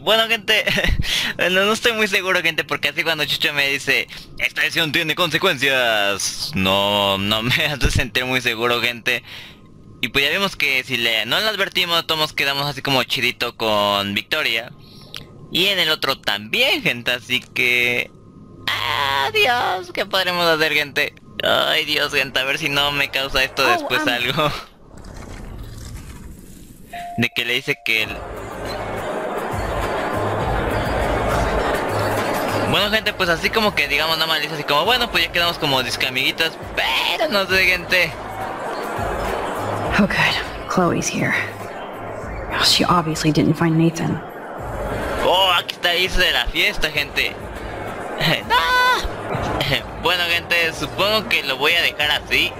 Bueno, gente, no estoy muy seguro, gente, porque así cuando Chucho me dice esta decisión tiene consecuencias, no me hace sentir muy seguro, gente. Y pues ya vimos que si no le advertimos, todos quedamos así como chidito con Victoria. Y en el otro también, gente, así que... ¡Adiós! ¿Qué podremos hacer, gente? Ay, Dios, gente, a ver si no me causa esto después algo. De que le dice que... Bueno, gente, pues así como que digamos nada más le dice así como, bueno, pues ya quedamos como discamiguitas, pero no sé, gente. Oh, good. Chloe's here. Oh, she obviously didn't find Nathan. Oh, aquí está irse de la fiesta, gente. ¡No! Bueno, gente, supongo que lo voy a dejar así.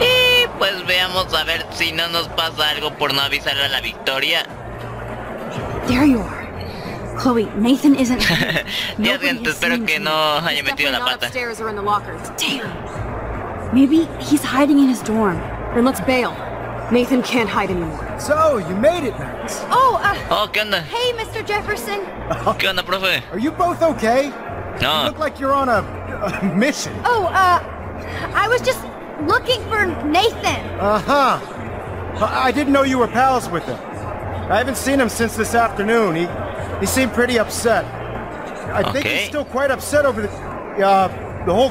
Y pues veamos a ver si no nos pasa algo por no avisarle a la Victoria. There you are. Chloe, Nathan isn't. Dios, gente, espero que no haya metido la pata. Maybe he's hiding in his dorm. Then let's bail. Nathan can't hide anymore. So, you made it, Max. Oh, ¿qué onda? Hey, Mr. Jefferson. ¿Qué onda, profe? Are you both okay? No. You look like you're on a mission. I was just looking for Nathan. Uh-huh. I didn't know you were pals with him. I haven't seen him since this afternoon. He seemed pretty upset. I think he's still quite upset over the whole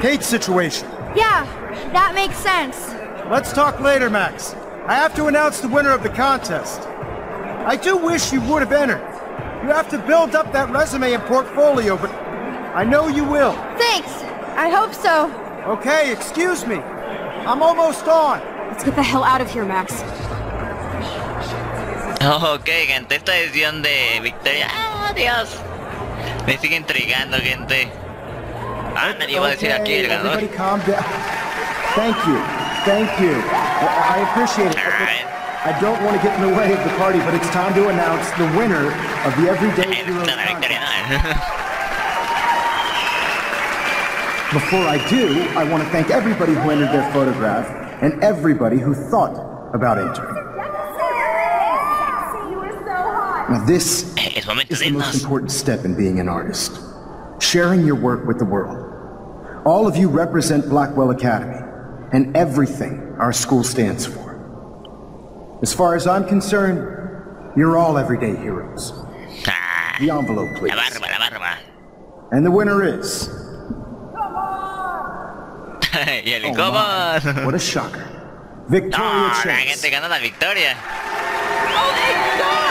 Kate situation. Yeah, that makes sense. Let's talk later, Max. I have to announce the winner of the contest. I do wish you would have entered. You have to build up that resume and portfolio, but I know you will. Thanks. I hope so. Okay, excuse me. I'm almost on. Let's get the hell out of here, Max. Ok, gente, esta decisión de Victoria... ¡Ah, Dios! Me sigue intrigando, gente. Ah, nadie va a decir aquí el ganador. Thank you. Thank you. I appreciate it. I don't want to get in the way of the party, but it's time to announce the winner of the Everyday Hero Contest. Before I do, I want to thank everybody who entered their photograph and everybody who thought about entering. Now this is the most important step in being an artist. Sharing your work with the world. All of you represent Blackwell Academy and everything our school stands for. As far as I'm concerned, you're all everyday heroes. The envelope, please. And the winner is... Oh my, what a shocker. Victoria Chase. Oh my God!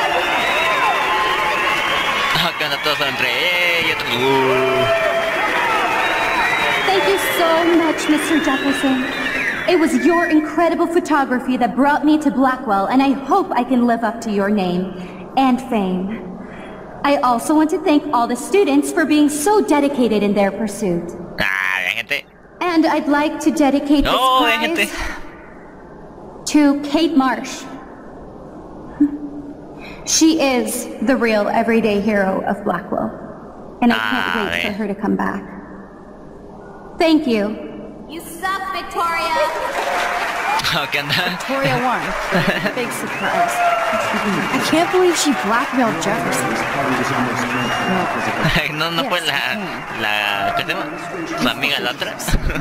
Todos entre ellos. Thank you so much, Mr. Jefferson. It was your incredible photography that brought me to Blackwell, and I hope I can live up to your name and fame. I also want to thank all the students for being so dedicated in their pursuit. And I'd like to dedicate this prize to Kate Marsh. She is the real everyday hero of Blackwell, and I can't wait for her to come back. Thank you. You suck, Victoria! Victoria Warren. Big surprise. I can't believe she blackmailed Jefferson.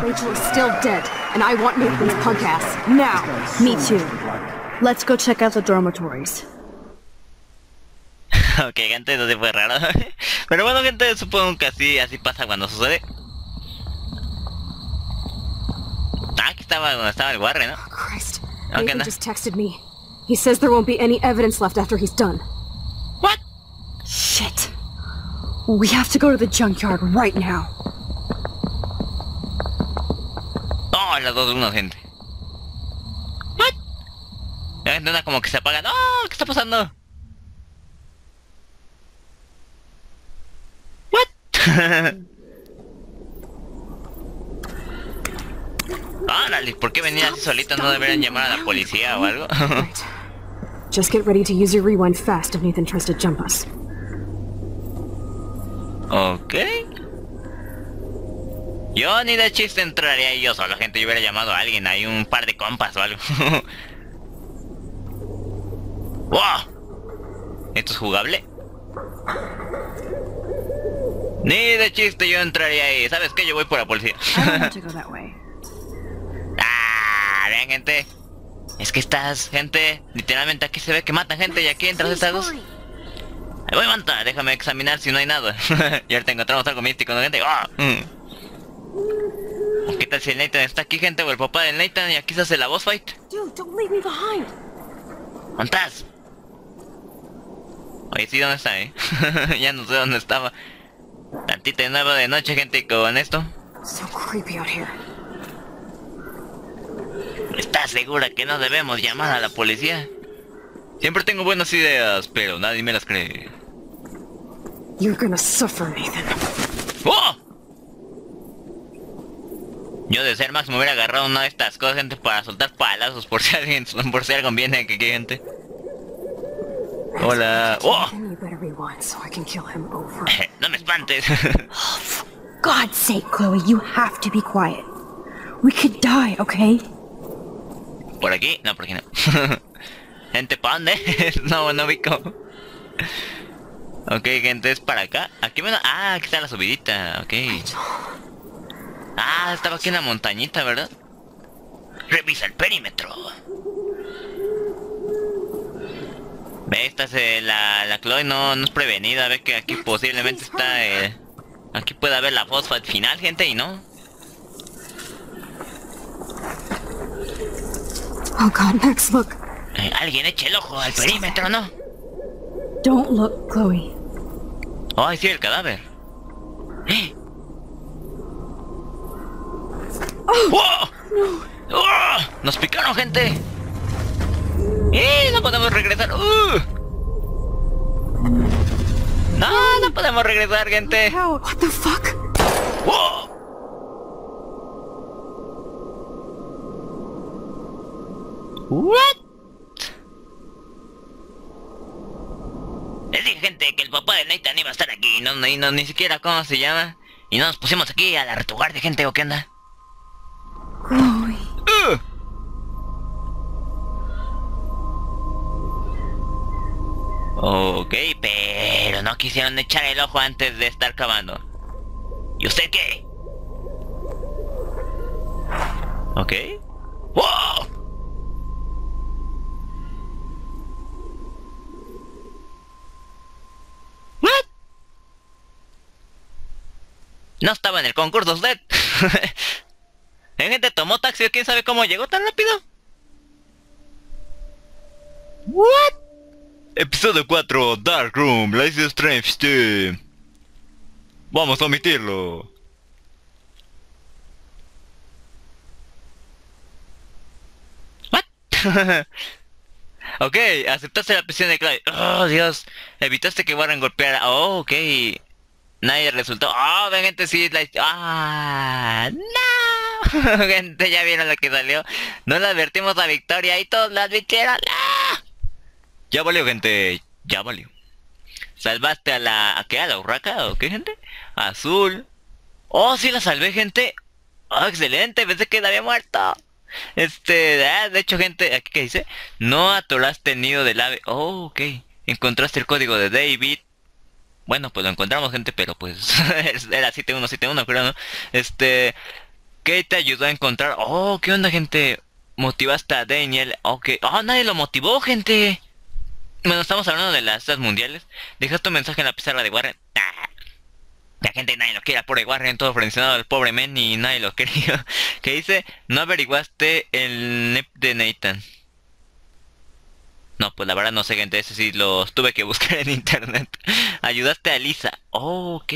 Rachel is still dead, and I want Nathan's punk ass. Now! Me too. Let's go check out the dormitories. Ok, gente, eso sí fue raro. Pero bueno, gente, supongo que así pasa cuando sucede. Aquí estaba donde estaba el Warren, ¿no? Oh, Nathan just texted me. He says there won't be any evidence left after he's done. What? Shit. We have to go to the junkyard right now. Oh, las dos de uno, gente. What? La gente anda como que se apaga. ¡Oh! ¿Qué está pasando? Órale, ¿por qué venía así solita? ¿No deberían llamar a la policía o algo? Just get ready to use your rewind fast if Nathan tries to jump us. Okay. Yo ni de chiste entraría yo solo, gente. Yo hubiera llamado a alguien, hay un par de compas o algo. ¡Wow! ¿Esto es jugable? Ni de chiste yo entraría ahí. ¿Sabes qué? Yo voy por la policía. Ah, vean, gente. Es que estas, gente, literalmente aquí se ve que matan gente y aquí entras estas dos. Me voy a levantar, déjame examinar si no hay nada. Y ahorita encontramos algo místico, ¿no, gente? ¡Oh! ¿Qué tal si el Nathan está aquí, gente? O el papá del Nathan, y aquí se hace la boss fight. ¿Dónde estás? Oye, sí, ¿dónde está, eh? Ya no sé dónde estaba. Tantito de nuevo de noche, gente, con esto. ¿Estás segura que no debemos llamar a la policía? Siempre tengo buenas ideas, pero nadie me las cree. You're gonna suffer, Nathan. ¡Oh! Yo de ser Max me hubiera agarrado una de estas cosas, gente, para soltar palazos por si alguien, por si algo viene aquí, gente. Hola. ¡Oh! No me espantes. Oh, for God's sake, Chloe, you have to be quiet. We could die, okay? Por aquí, no, por aquí no. Gente, ¿para dónde? No, no vi cómo. Ok, gente, es para acá. Aquí bueno. Ah, aquí está la subidita, ok. Ah, estaba aquí en la montañita, ¿verdad? Revisa el perímetro. Ve, esta es la Chloe no es prevenida. Ve que aquí posiblemente está aquí puede haber la boss fight final, gente, y no. Oh God, Max, look. Alguien eche el ojo al perímetro, ¿no? Don't look, Chloe. Oh, ahí sí, el cadáver. ¡Eh! Oh, ¡oh! No. ¡Oh! ¡Nos picaron, gente! ¡No podemos regresar! ¡No! ¡No podemos regresar, gente! What the fuck? ¡Oh! What? Les dije, gente, que el papá de Nathan iba a estar aquí, y no ni siquiera cómo se llama. Y no nos pusimos aquí a la retaguardia, gente, ¿o qué onda? Chloe. Ok, pero no quisieron echar el ojo antes de estar cavando. ¿Y usted qué? Ok. ¡Wow! No estaba en el concurso usted. La gente tomó taxi o quién sabe cómo llegó tan rápido. What? Episodio 4, Dark Room, Life is Strange 2. Vamos a omitirlo. What? Ok, aceptaste la presión de Chloe. Oh, Dios. Evitaste que Warren golpeara. Oh, ok. Nadie resultó. ¡Ah! Oh, ven, gente, sí. ¡Ah! ¡No! Gente, ya vieron lo que salió. No le advertimos a Victoria y todos la advirtieron. ¡No! Ya valió, gente. Ya valió. ¿Salvaste a la... ¿A qué? ¿A la urraca? ¿O qué, gente? Azul. ¡Oh, sí la salvé, gente! ¡Oh, excelente! Pensé que la había muerto. De hecho, gente... ¿Aquí qué dice? No atoraste el nido del ave. Oh, ok. Encontraste el código de David. Bueno, pues lo encontramos, gente, pero pues... era 7171, creo, ¿no? Kate te ayudó a encontrar... Oh, ¿qué onda, gente? Motivaste a Daniel... Ok... Oh, nadie lo motivó, gente. Bueno, estamos hablando de las estas mundiales. Dejas tu mensaje en la pizarra de Warren. ¡Ah! La gente nadie lo quiere, pobre Warren, todo frencionado al pobre men y nadie lo quería. Que dice, no averiguaste el NEP de Nathan. No, pues la verdad no sé, gente, ese sí los tuve que buscar en internet. Ayudaste a Lisa. Oh, ok.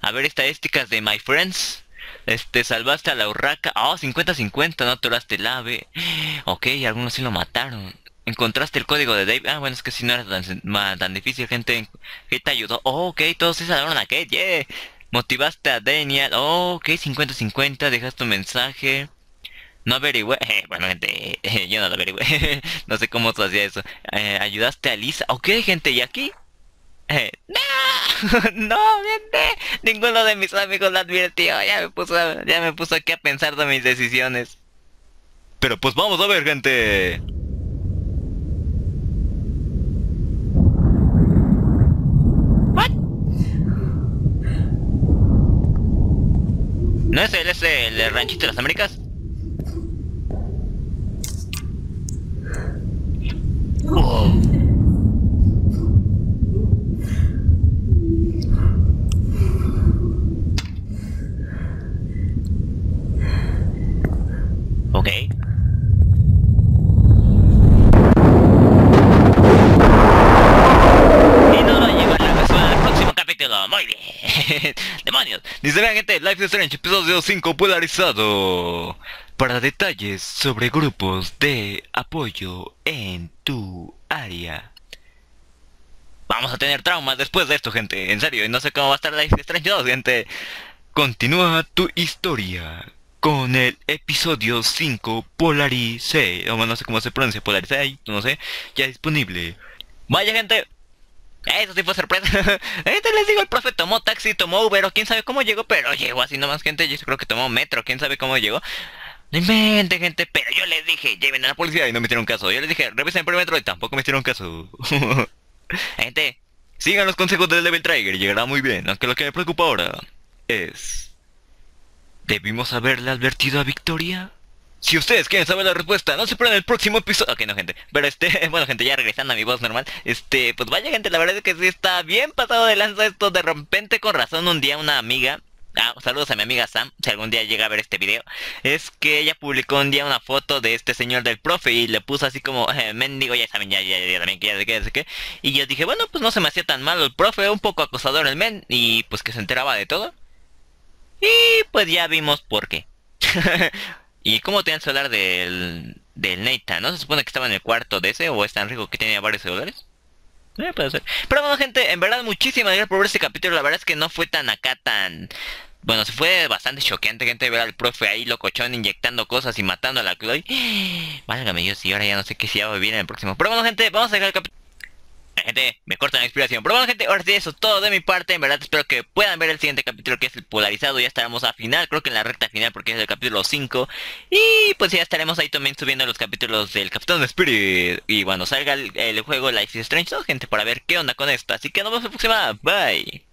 A ver, estadísticas de My Friends. Salvaste a la urraca. Oh, 50-50, no atoraste el ave. Ok, algunos sí lo mataron. Encontraste el código de Dave. Ah, bueno, es que si no era tan difícil, gente. Kate te ayudó. Oh, ok, todos se salvaron a Kate, yeah. Motivaste a Daniel. Oh, ok, 50-50, dejaste un mensaje. No averigüé, bueno, gente, yo no lo averigüé. No sé cómo tú hacías eso. Ayudaste a Lisa. Ok, gente, ¿y aquí? ¡No! No, gente. Ninguno de mis amigos lo advirtió. Ya me puso aquí a pensar de mis decisiones. Pero pues vamos a ver, gente. el ranchito de las Américas? Oh. Ok. Muy bien. Demonios. Dice la gente, Life is Strange, episodio 5 polarizado. Para detalles sobre grupos de apoyo en tu área. Vamos a tener traumas después de esto, gente. En serio, y no sé cómo va a estar Life is Strange 2, gente. Continúa tu historia con el episodio 5 polarice. O no sé cómo se pronuncia, polarice, no sé. Ya disponible. Vaya, gente. Eso sí fue sorpresa. Entonces les digo, el profe tomó taxi, tomó Uber o quién sabe cómo llegó, pero llegó así nomás, gente. Yo creo que tomó metro, quién sabe cómo llegó. No inventen, gente, pero yo les dije, lleven a la policía y no me hicieron caso. Yo les dije, revisen el perímetro y tampoco me hicieron caso. Gente, sigan los consejos del Deviltriger, llegará muy bien. Aunque lo que me preocupa ahora es... ¿debimos haberle advertido a Victoria? Si ustedes quieren saber la respuesta, no se pierdan el próximo episodio. Ok, no, gente, pero bueno, gente, ya regresando a mi voz normal. Pues vaya, gente, la verdad es que sí está bien pasado de lanza esto. De repente, con razón, un día una amiga... saludos a mi amiga Sam, si algún día llega a ver este video. Es que ella publicó un día una foto de este señor del profe y le puso así como, mendigo, ya saben, ya también, ya sé qué. Y yo dije, bueno, pues no se me hacía tan malo el profe, un poco acosador el men, y pues que se enteraba de todo. Y pues ya vimos por qué. ¿Y cómo tenían celular del Nathan? ¿No se supone que estaba en el cuarto de ese? ¿O es tan rico que tenía varios celulares? Puede ser. Pero bueno, gente, en verdad, muchísimas gracias por ver este capítulo. La verdad es que no fue tan Bueno, se fue bastante choqueante, gente, ver al profe ahí locochón inyectando cosas y matando a la Chloe. Válgame Dios, y ahora ya no sé qué se va a vivir en el próximo. Pero bueno, gente, vamos a dejar el capítulo. Gente, me corta la inspiración. Pero bueno, gente, ahora sí, eso es todo de mi parte. En verdad, espero que puedan ver el siguiente capítulo, que es el polarizado. Ya estaremos a final, creo que en la recta final, porque es el capítulo 5. Y pues ya estaremos ahí también subiendo los capítulos del Capitán Spirit. Y bueno, salga el juego Life is Strange 2, gente, para ver qué onda con esto. Así que nos vemos en la próxima. Bye.